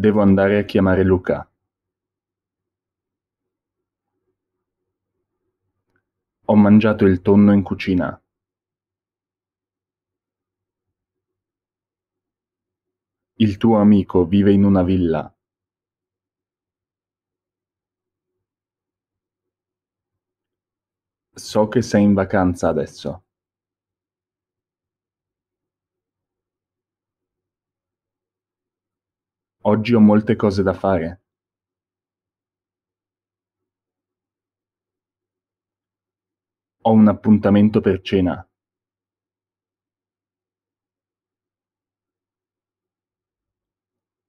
Devo andare a chiamare Luca. Ho mangiato il tonno in cucina. Il tuo amico vive in una villa. So che sei in vacanza adesso. Oggi ho molte cose da fare. Ho un appuntamento per cena.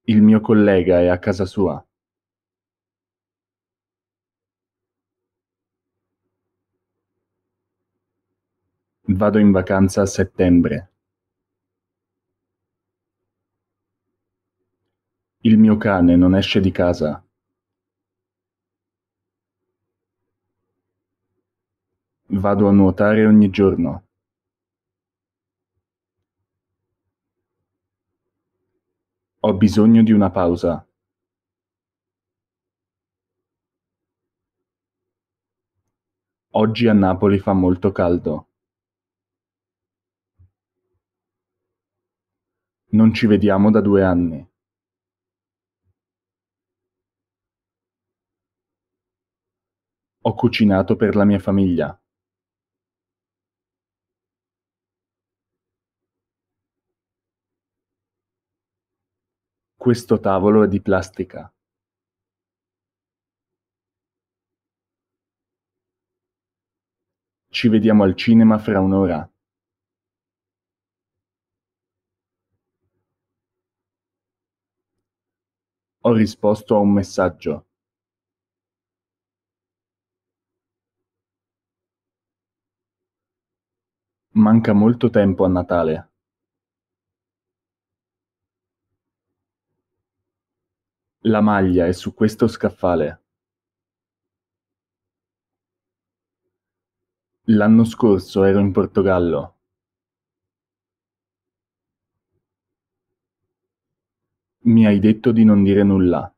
Il mio collega è a casa sua. Vado in vacanza a settembre. Il mio cane non esce di casa. Vado a nuotare ogni giorno. Ho bisogno di una pausa. Oggi a Napoli fa molto caldo. Non ci vediamo da 2 anni. Ho cucinato per la mia famiglia. Questo tavolo è di plastica. Ci vediamo al cinema fra un'ora. Ho risposto a un messaggio. Manca molto tempo a Natale. La maglia è su questo scaffale. L'anno scorso ero in Portogallo. Mi hai detto di non dire nulla.